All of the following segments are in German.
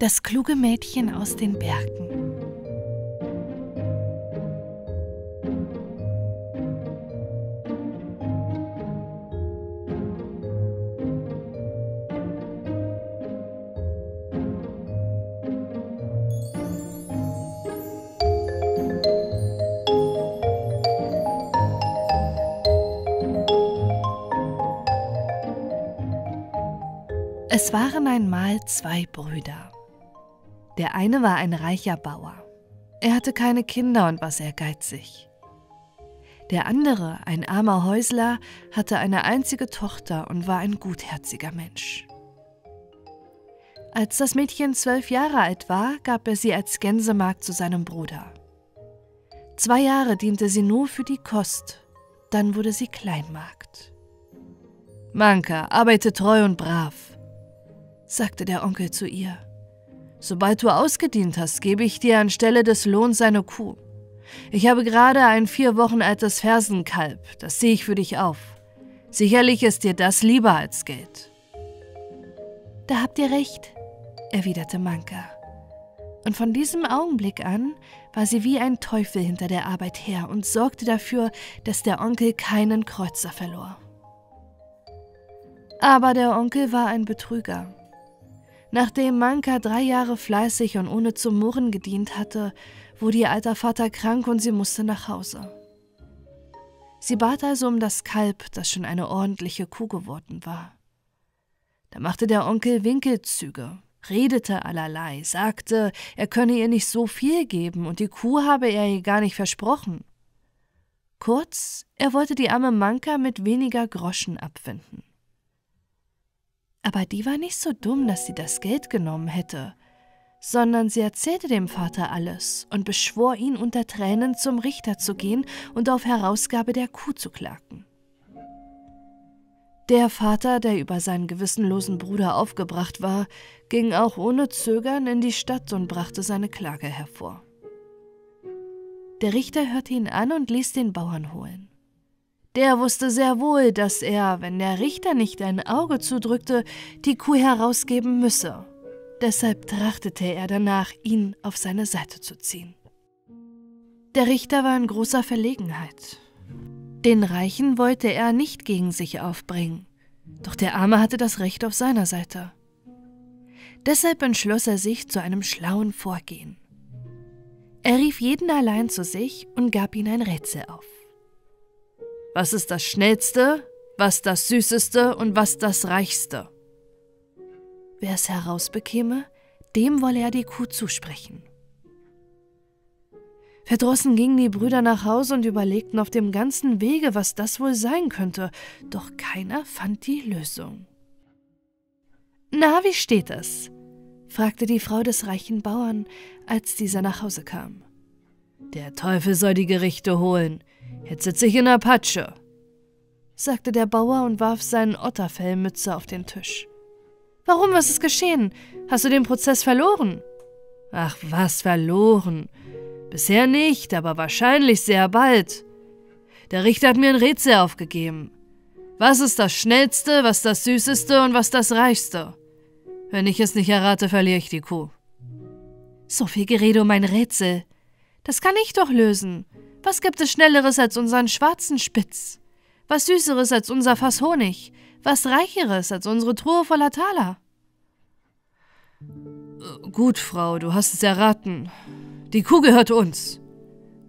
Das kluge Mädchen aus den Bergen. Es waren einmal zwei Brüder. Der eine war ein reicher Bauer. Er hatte keine Kinder und war sehr geizig. Der andere, ein armer Häusler, hatte eine einzige Tochter und war ein gutherziger Mensch. Als das Mädchen 12 Jahre alt war, gab er sie als Gänsemagd zu seinem Bruder. 2 Jahre diente sie nur für die Kost, dann wurde sie Kleinmagd. »Manka, arbeite treu und brav«, sagte der Onkel zu ihr. »Sobald du ausgedient hast, gebe ich dir anstelle des Lohns eine Kuh. Ich habe gerade ein 4 Wochen altes Fersenkalb, das sehe ich für dich auf. Sicherlich ist dir das lieber als Geld.« »Da habt ihr recht«, erwiderte Manka. Und von diesem Augenblick an war sie wie ein Teufel hinter der Arbeit her und sorgte dafür, dass der Onkel keinen Kreuzer verlor. Aber der Onkel war ein Betrüger. Nachdem Manka 3 Jahre fleißig und ohne zu murren gedient hatte, wurde ihr alter Vater krank und sie musste nach Hause. Sie bat also um das Kalb, das schon eine ordentliche Kuh geworden war. Da machte der Onkel Winkelzüge, redete allerlei, sagte, er könne ihr nicht so viel geben und die Kuh habe er ihr gar nicht versprochen. Kurz, er wollte die arme Manka mit weniger Groschen abfinden. Aber die war nicht so dumm, dass sie das Geld genommen hätte, sondern sie erzählte dem Vater alles und beschwor ihn unter Tränen, zum Richter zu gehen und auf Herausgabe der Kuh zu klagen. Der Vater, der über seinen gewissenlosen Bruder aufgebracht war, ging auch ohne Zögern in die Stadt und brachte seine Klage hervor. Der Richter hörte ihn an und ließ den Bauern holen. Der wusste sehr wohl, dass er, wenn der Richter nicht ein Auge zudrückte, die Kuh herausgeben müsse. Deshalb trachtete er danach, ihn auf seine Seite zu ziehen. Der Richter war in großer Verlegenheit. Den Reichen wollte er nicht gegen sich aufbringen, doch der Arme hatte das Recht auf seiner Seite. Deshalb entschloss er sich zu einem schlauen Vorgehen. Er rief jeden allein zu sich und gab ihm ein Rätsel auf. Was ist das Schnellste, was das Süßeste und was das Reichste? Wer es herausbekäme, dem wolle er die Kuh zusprechen. Verdrossen gingen die Brüder nach Hause und überlegten auf dem ganzen Wege, was das wohl sein könnte, doch keiner fand die Lösung. »Na, wie steht es?« fragte die Frau des reichen Bauern, als dieser nach Hause kam. »Der Teufel soll die Gerichte holen. Jetzt sitze ich in der Patsche«, sagte der Bauer und warf seinen Otterfellmütze auf den Tisch. »Warum, was ist geschehen? Hast du den Prozess verloren?« »Ach was, verloren? Bisher nicht, aber wahrscheinlich sehr bald. Der Richter hat mir ein Rätsel aufgegeben. Was ist das Schnellste, was das Süßeste und was das Reichste? Wenn ich es nicht errate, verliere ich die Kuh.« »So viel Gerede um ein Rätsel. Das kann ich doch lösen. Was gibt es Schnelleres als unseren schwarzen Spitz? Was Süßeres als unser Fass Honig? Was Reicheres als unsere Truhe voller Taler?« »Gut, Frau, du hast es erraten. Die Kuh gehört uns«,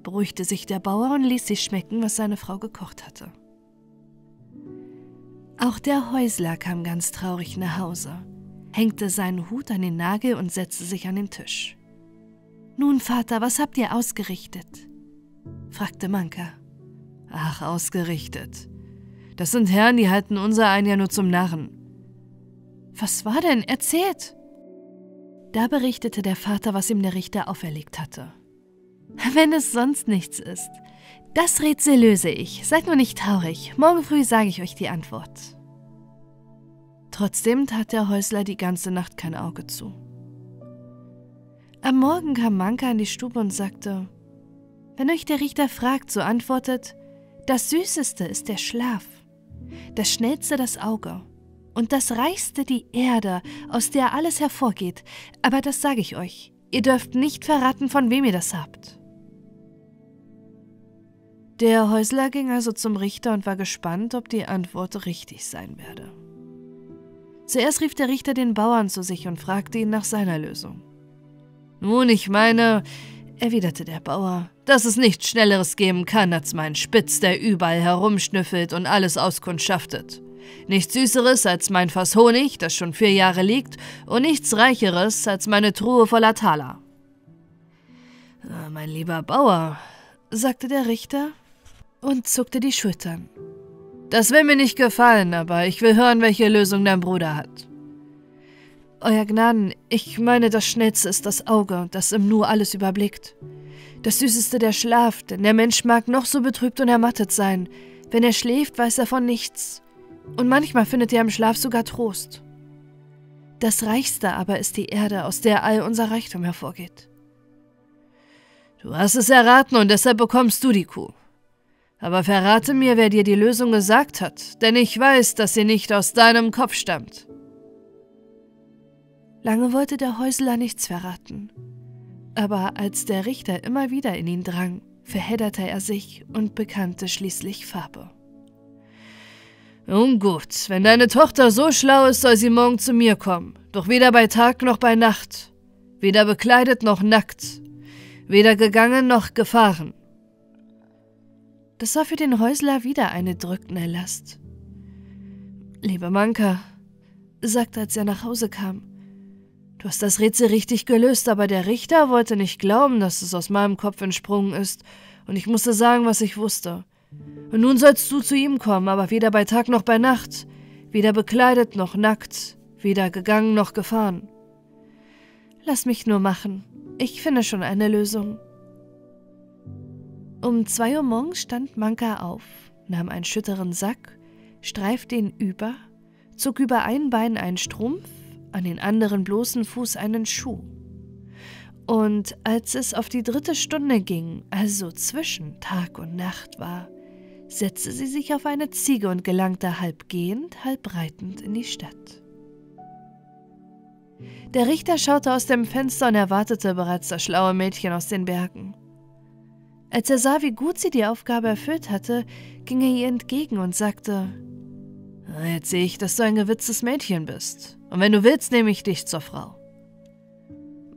beruhigte sich der Bauer und ließ sich schmecken, was seine Frau gekocht hatte. Auch der Häusler kam ganz traurig nach Hause, hängte seinen Hut an den Nagel und setzte sich an den Tisch. »Nun, Vater, was habt ihr ausgerichtet?« fragte Manka. »Ach, ausgerichtet. Das sind Herren, die halten unser einen ja nur zum Narren.« »Was war denn? Erzählt!« Da berichtete der Vater, was ihm der Richter auferlegt hatte. »Wenn es sonst nichts ist. Das Rätsel löse ich. Seid nur nicht traurig. Morgen früh sage ich euch die Antwort.« Trotzdem tat der Häusler die ganze Nacht kein Auge zu. Am Morgen kam Manka in die Stube und sagte: »Wenn euch der Richter fragt, so antwortet: Das Süßeste ist der Schlaf, das Schnellste das Auge, Und das reiste die Erde, aus der alles hervorgeht. Aber das sage ich euch. Ihr dürft nicht verraten, von wem ihr das habt.« Der Häusler ging also zum Richter und war gespannt, ob die Antwort richtig sein werde. Zuerst rief der Richter den Bauern zu sich und fragte ihn nach seiner Lösung. »Nun, ich meine«, erwiderte der Bauer, »dass es nichts Schnelleres geben kann als mein Spitz, der überall herumschnüffelt und alles auskundschaftet. Nichts Süßeres als mein Fass Honig, das schon 4 Jahre liegt, und nichts Reicheres als meine Truhe voller Taler.« »Mein lieber Bauer«, sagte der Richter und zuckte die Schultern. »Das will mir nicht gefallen, aber ich will hören, welche Lösung dein Bruder hat.« »Euer Gnaden, ich meine, das Schnellste ist das Auge, das im Nu alles überblickt. Das Süßeste der Schlaf, denn der Mensch mag noch so betrübt und ermattet sein. Wenn er schläft, weiß er von nichts. Und manchmal findet er im Schlaf sogar Trost. Das Reichste aber ist die Erde, aus der all unser Reichtum hervorgeht.« »Du hast es erraten und deshalb bekommst du die Kuh. Aber verrate mir, wer dir die Lösung gesagt hat, denn ich weiß, dass sie nicht aus deinem Kopf stammt.« Lange wollte der Häusler nichts verraten. Aber als der Richter immer wieder in ihn drang, verhedderte er sich und bekannte schließlich Farbe. »Nun gut, wenn deine Tochter so schlau ist, soll sie morgen zu mir kommen, doch weder bei Tag noch bei Nacht, weder bekleidet noch nackt, weder gegangen noch gefahren.« Das war für den Häusler wieder eine drückende Last. »Liebe Manka«, sagte er, als er nach Hause kam, »du hast das Rätsel richtig gelöst, aber der Richter wollte nicht glauben, dass es aus meinem Kopf entsprungen ist, und ich musste sagen, was ich wusste. Und nun sollst du zu ihm kommen, aber weder bei Tag noch bei Nacht, weder bekleidet noch nackt, weder gegangen noch gefahren. Lass mich nur machen, ich finde schon eine Lösung.« Um 2 Uhr morgens stand Manka auf, nahm einen schütteren Sack, streifte ihn über, zog über ein Bein einen Strumpf, an den anderen bloßen Fuß einen Schuh. Und als es auf die 3. Stunde ging, also zwischen Tag und Nacht war, setzte sie sich auf eine Ziege und gelangte halb gehend, halb reitend in die Stadt. Der Richter schaute aus dem Fenster und erwartete bereits das schlaue Mädchen aus den Bergen. Als er sah, wie gut sie die Aufgabe erfüllt hatte, ging er ihr entgegen und sagte: »Jetzt sehe ich, dass du ein gewitztes Mädchen bist, und wenn du willst, nehme ich dich zur Frau.«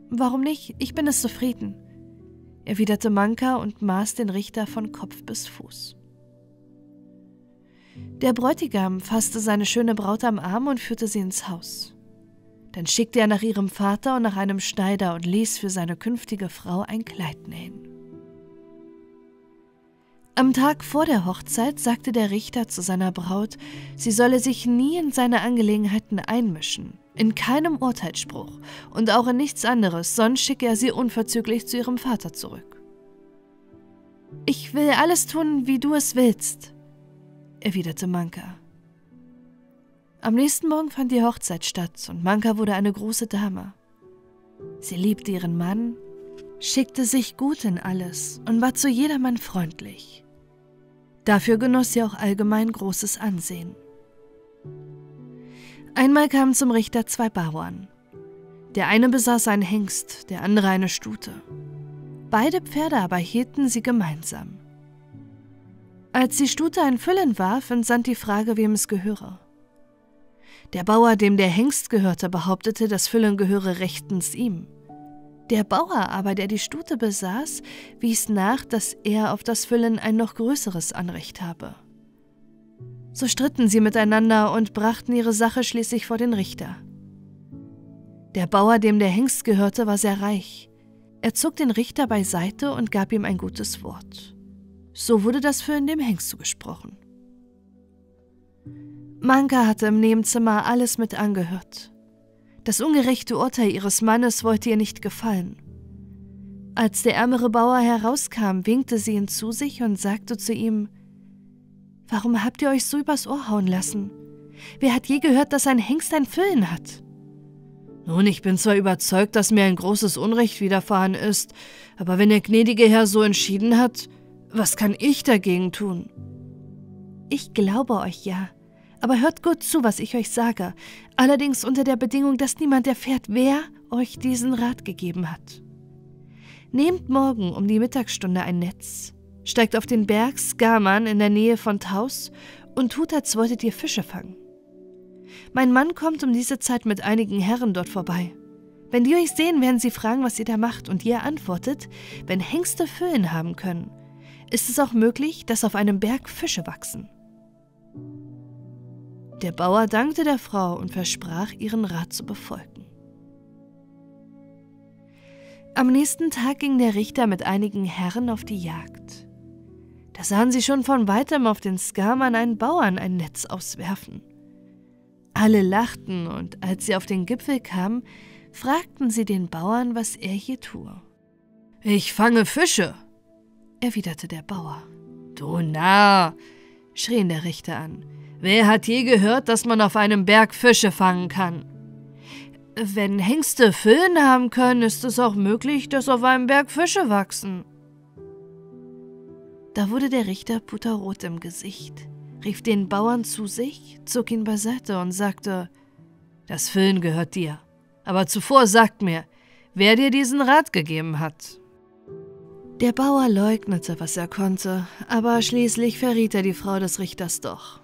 »Warum nicht? Ich bin es zufrieden«, erwiderte Manka und maß den Richter von Kopf bis Fuß. Der Bräutigam fasste seine schöne Braut am Arm und führte sie ins Haus. Dann schickte er nach ihrem Vater und nach einem Schneider und ließ für seine künftige Frau ein Kleid nähen. Am Tag vor der Hochzeit sagte der Richter zu seiner Braut, sie solle sich nie in seine Angelegenheiten einmischen. In keinem Urteilsspruch und auch in nichts anderes, sonst schicke er sie unverzüglich zu ihrem Vater zurück. »Ich will alles tun, wie du es willst«, erwiderte Manka. Am nächsten Morgen fand die Hochzeit statt und Manka wurde eine große Dame. Sie liebte ihren Mann, schickte sich gut in alles und war zu jedermann freundlich. Dafür genoss sie auch allgemein großes Ansehen. Einmal kamen zum Richter 2 Bauern. Der eine besaß einen Hengst, der andere eine Stute. Beide Pferde aber hielten sie gemeinsam. Als die Stute ein Füllen warf, entsandt die Frage, wem es gehöre. Der Bauer, dem der Hengst gehörte, behauptete, das Füllen gehöre rechtens ihm. Der Bauer aber, der die Stute besaß, wies nach, dass er auf das Füllen ein noch größeres Anrecht habe. So stritten sie miteinander und brachten ihre Sache schließlich vor den Richter. Der Bauer, dem der Hengst gehörte, war sehr reich. Er zog den Richter beiseite und gab ihm ein gutes Wort. So wurde das Füllen dem Hengst zugesprochen. Manka hatte im Nebenzimmer alles mit angehört. Das ungerechte Urteil ihres Mannes wollte ihr nicht gefallen. Als der ärmere Bauer herauskam, winkte sie ihn zu sich und sagte zu ihm: »Warum habt ihr euch so übers Ohr hauen lassen? Wer hat je gehört, dass ein Hengst ein Füllen hat?« »Nun, ich bin zwar überzeugt, dass mir ein großes Unrecht widerfahren ist, aber wenn der gnädige Herr so entschieden hat, was kann ich dagegen tun?« »Ich glaube euch ja, Aber hört gut zu, was ich euch sage. Allerdings unter der Bedingung, dass niemand erfährt, wer euch diesen Rat gegeben hat. Nehmt morgen um die Mittagsstunde ein Netz, steigt auf den Berg Skaman in der Nähe von Taus und tut, als wolltet ihr Fische fangen. Mein Mann kommt um diese Zeit mit einigen Herren dort vorbei. Wenn die euch sehen, werden sie fragen, was ihr da macht, und ihr antwortet, wenn Hengste Föhn haben können, ist es auch möglich, dass auf einem Berg Fische wachsen. Der Bauer dankte der Frau und versprach, ihren Rat zu befolgen. Am nächsten Tag ging der Richter mit einigen Herren auf die Jagd. Da sahen sie schon von weitem auf den Skaman einen Bauern ein Netz auswerfen. Alle lachten, und als sie auf den Gipfel kamen, fragten sie den Bauern, was er hier tue. »Ich fange Fische«, erwiderte der Bauer. »Du Narr«, schrien der Richter an, »wer hat je gehört, dass man auf einem Berg Fische fangen kann? Wenn Hengste Föhn haben können, ist es auch möglich, dass auf einem Berg Fische wachsen.« Da wurde der Richter puterrot im Gesicht, rief den Bauern zu sich, zog ihn beiseite und sagte, »Das Föhn gehört dir. Aber zuvor sagt mir, wer dir diesen Rat gegeben hat.« Der Bauer leugnete, was er konnte, aber schließlich verriet er die Frau des Richters doch.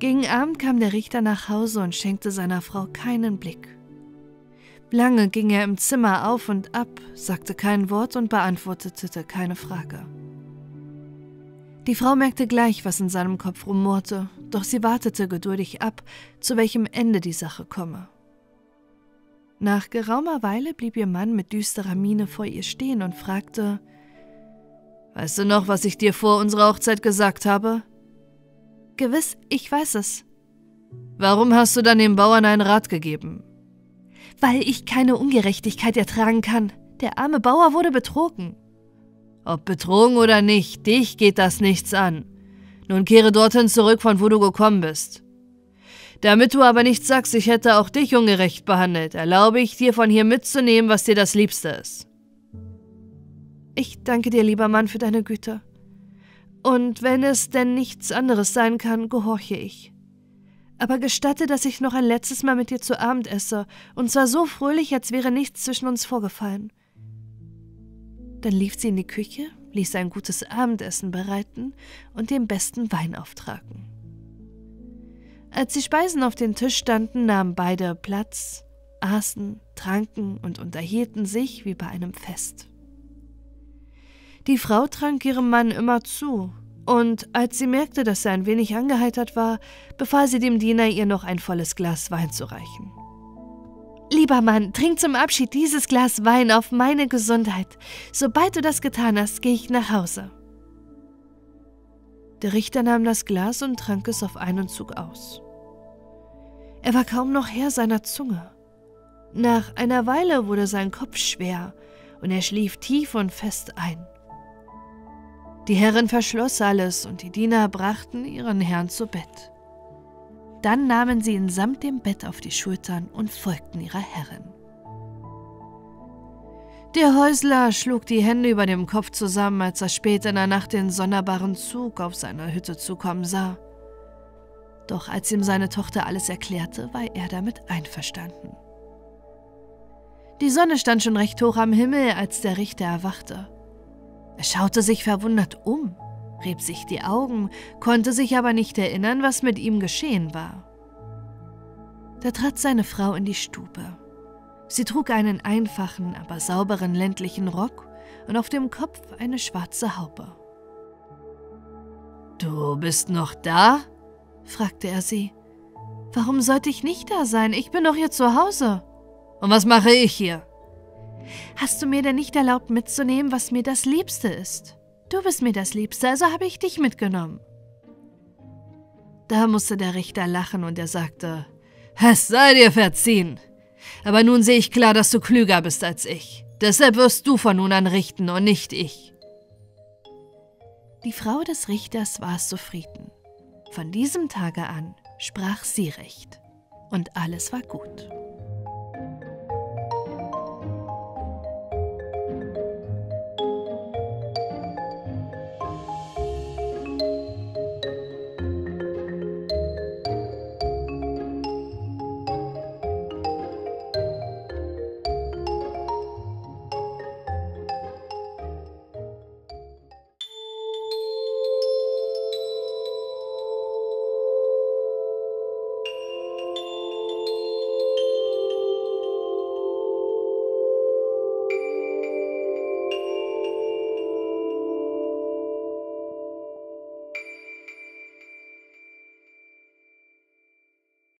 Gegen Abend kam der Richter nach Hause und schenkte seiner Frau keinen Blick. Lange ging er im Zimmer auf und ab, sagte kein Wort und beantwortete keine Frage. Die Frau merkte gleich, was in seinem Kopf rumorte, doch sie wartete geduldig ab, zu welchem Ende die Sache komme. Nach geraumer Weile blieb ihr Mann mit düsterer Miene vor ihr stehen und fragte, »Weißt du noch, was ich dir vor unserer Hochzeit gesagt habe?« »Gewiss, ich weiß es.« »Warum hast du dann dem Bauern einen Rat gegeben?« »Weil ich keine Ungerechtigkeit ertragen kann. Der arme Bauer wurde betrogen.« »Ob betrogen oder nicht, dich geht das nichts an. Nun kehre dorthin zurück, von wo du gekommen bist. Damit du aber nicht sagst, ich hätte auch dich ungerecht behandelt, erlaube ich dir, von hier mitzunehmen, was dir das Liebste ist.« »Ich danke dir, lieber Mann, für deine Güte. Und wenn es denn nichts anderes sein kann, gehorche ich. Aber gestatte, dass ich noch ein letztes Mal mit dir zu Abend esse, und zwar so fröhlich, als wäre nichts zwischen uns vorgefallen.« Dann lief sie in die Küche, ließ ein gutes Abendessen bereiten und den besten Wein auftragen. Als die Speisen auf den Tisch standen, nahmen beide Platz, aßen, tranken und unterhielten sich wie bei einem Fest. Die Frau trank ihrem Mann immer zu, und als sie merkte, dass er ein wenig angeheitert war, befahl sie dem Diener, ihr noch ein volles Glas Wein zu reichen. »Lieber Mann, trink zum Abschied dieses Glas Wein auf meine Gesundheit. Sobald du das getan hast, gehe ich nach Hause.« Der Richter nahm das Glas und trank es auf einen Zug aus. Er war kaum noch Herr seiner Zunge. Nach einer Weile wurde sein Kopf schwer und er schlief tief und fest ein. Die Herrin verschloss alles und die Diener brachten ihren Herrn zu Bett. Dann nahmen sie ihn samt dem Bett auf die Schultern und folgten ihrer Herrin. Der Häusler schlug die Hände über dem Kopf zusammen, als er spät in der Nacht den sonderbaren Zug auf seiner Hütte zukommen sah. Doch als ihm seine Tochter alles erklärte, war er damit einverstanden. Die Sonne stand schon recht hoch am Himmel, als der Richter erwachte. Er schaute sich verwundert um, rieb sich die Augen, konnte sich aber nicht erinnern, was mit ihm geschehen war. Da trat seine Frau in die Stube. Sie trug einen einfachen, aber sauberen ländlichen Rock und auf dem Kopf eine schwarze Haube. »Du bist noch da?« fragte er sie. »Warum sollte ich nicht da sein? Ich bin doch hier zu Hause.« »Und was mache ich hier?« »Hast du mir denn nicht erlaubt mitzunehmen, was mir das Liebste ist? Du bist mir das Liebste, also habe ich dich mitgenommen.« Da musste der Richter lachen und er sagte, »Es sei dir verziehen. Aber nun sehe ich klar, dass du klüger bist als ich. Deshalb wirst du von nun an richten und nicht ich.« Die Frau des Richters war zufrieden. Von diesem Tage an sprach sie recht und alles war gut.